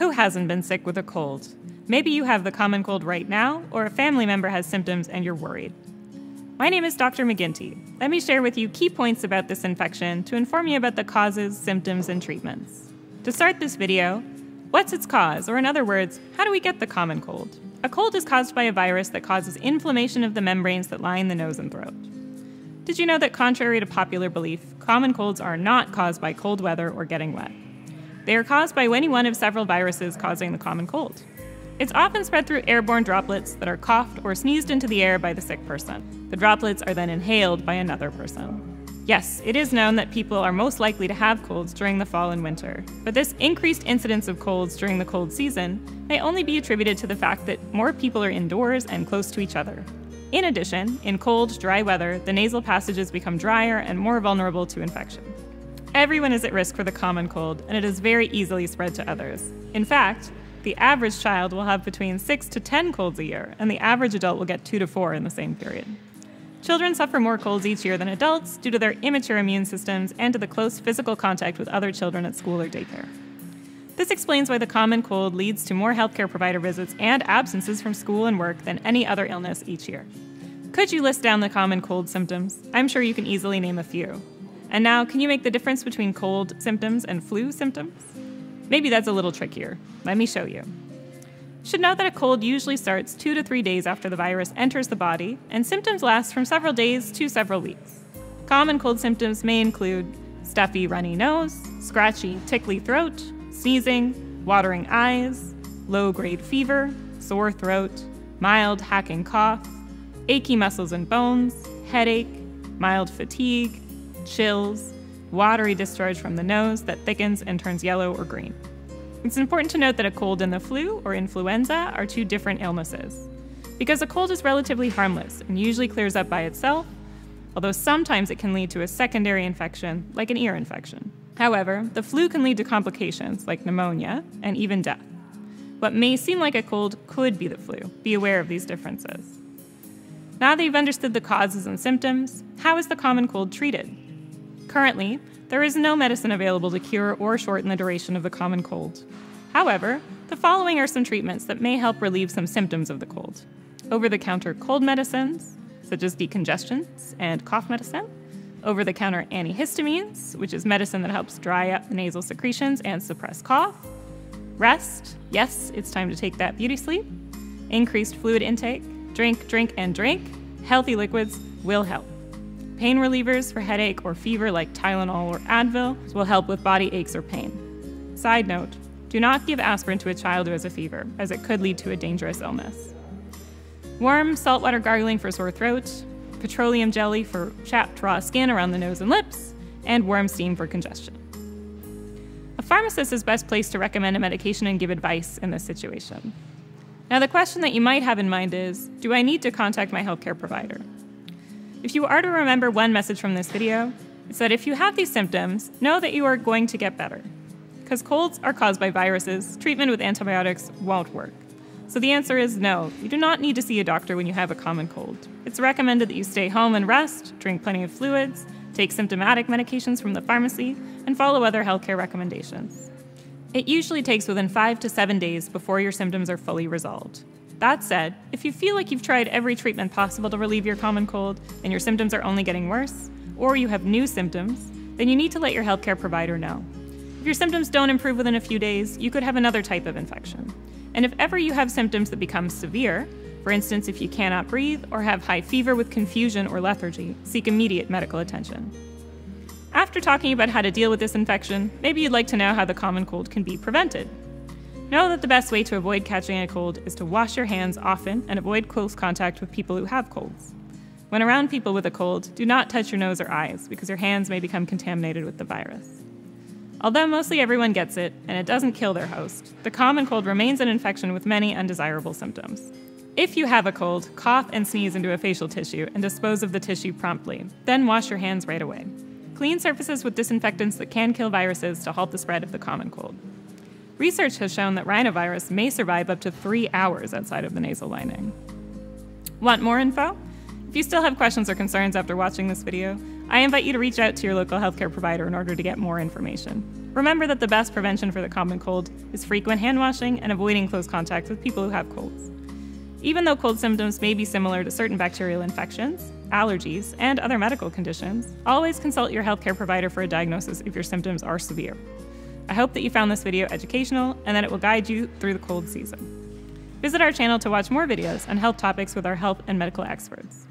Who hasn't been sick with a cold? Maybe you have the common cold right now, or a family member has symptoms and you're worried. My name is Dr. McGuinty. Let me share with you key points about this infection to inform you about the causes, symptoms, and treatments. To start this video, what's its cause, or in other words, how do we get the common cold? A cold is caused by a virus that causes inflammation of the membranes that line the nose and throat. Did you know that contrary to popular belief, common colds are not caused by cold weather or getting wet? They are caused by any one of several viruses causing the common cold. It's often spread through airborne droplets that are coughed or sneezed into the air by the sick person. The droplets are then inhaled by another person. Yes, it is known that people are most likely to have colds during the fall and winter, but this increased incidence of colds during the cold season may only be attributed to the fact that more people are indoors and close to each other. In addition, in cold, dry weather, the nasal passages become drier and more vulnerable to infection. Everyone is at risk for the common cold, and it is very easily spread to others. In fact, the average child will have between 6 to 10 colds a year, and the average adult will get 2 to 4 in the same period. Children suffer more colds each year than adults due to their immature immune systems and to the close physical contact with other children at school or daycare. This explains why the common cold leads to more healthcare provider visits and absences from school and work than any other illness each year. Could you list down the common cold symptoms? I'm sure you can easily name a few. And now, can you make the difference between cold symptoms and flu symptoms? Maybe that's a little trickier. Let me show you. You should know that a cold usually starts 2 to 3 days after the virus enters the body, and symptoms last from several days to several weeks. Common cold symptoms may include stuffy, runny nose, scratchy, tickly throat, sneezing, watering eyes, low-grade fever, sore throat, mild hacking cough, achy muscles and bones, headache, mild fatigue, chills, watery discharge from the nose that thickens and turns yellow or green. It's important to note that a cold and the flu, or influenza, are two different illnesses. Because a cold is relatively harmless and usually clears up by itself, although sometimes it can lead to a secondary infection, like an ear infection. However, the flu can lead to complications like pneumonia and even death. What may seem like a cold could be the flu. Be aware of these differences. Now that you've understood the causes and symptoms, how is the common cold treated? Currently, there is no medicine available to cure or shorten the duration of the common cold. However, the following are some treatments that may help relieve some symptoms of the cold. Over-the-counter cold medicines, such as decongestants and cough medicine. Over-the-counter antihistamines, which is medicine that helps dry up the nasal secretions and suppress cough. Rest, yes, it's time to take that beauty sleep. Increased fluid intake, drink, drink, and drink. Healthy liquids will help. Pain relievers for headache or fever like Tylenol or Advil will help with body aches or pain. Side note, do not give aspirin to a child who has a fever, as it could lead to a dangerous illness. Warm saltwater gargling for sore throat, petroleum jelly for chapped raw skin around the nose and lips, and warm steam for congestion. A pharmacist is best placed to recommend a medication and give advice in this situation. Now, the question that you might have in mind is, do I need to contact my healthcare provider? If you are to remember one message from this video, it's that if you have these symptoms, know that you are going to get better. Because colds are caused by viruses, treatment with antibiotics won't work. So the answer is no, you do not need to see a doctor when you have a common cold. It's recommended that you stay home and rest, drink plenty of fluids, take symptomatic medications from the pharmacy, and follow other healthcare recommendations. It usually takes within 5 to 7 days before your symptoms are fully resolved. That said, if you feel like you've tried every treatment possible to relieve your common cold and your symptoms are only getting worse, or you have new symptoms, then you need to let your healthcare provider know. If your symptoms don't improve within a few days, you could have another type of infection. And if ever you have symptoms that become severe, for instance, if you cannot breathe or have high fever with confusion or lethargy, seek immediate medical attention. After talking about how to deal with this infection, maybe you'd like to know how the common cold can be prevented. Know that the best way to avoid catching a cold is to wash your hands often and avoid close contact with people who have colds. When around people with a cold, do not touch your nose or eyes because your hands may become contaminated with the virus. Although mostly everyone gets it, and it doesn't kill their host, the common cold remains an infection with many undesirable symptoms. If you have a cold, cough and sneeze into a facial tissue and dispose of the tissue promptly, then wash your hands right away. Clean surfaces with disinfectants that can kill viruses to halt the spread of the common cold. Research has shown that rhinovirus may survive up to 3 hours outside of the nasal lining. Want more info? If you still have questions or concerns after watching this video, I invite you to reach out to your local healthcare provider in order to get more information. Remember that the best prevention for the common cold is frequent hand washing and avoiding close contact with people who have colds. Even though cold symptoms may be similar to certain bacterial infections, allergies, and other medical conditions, always consult your healthcare provider for a diagnosis if your symptoms are severe. I hope that you found this video educational and that it will guide you through the cold season. Visit our channel to watch more videos on health topics with our health and medical experts.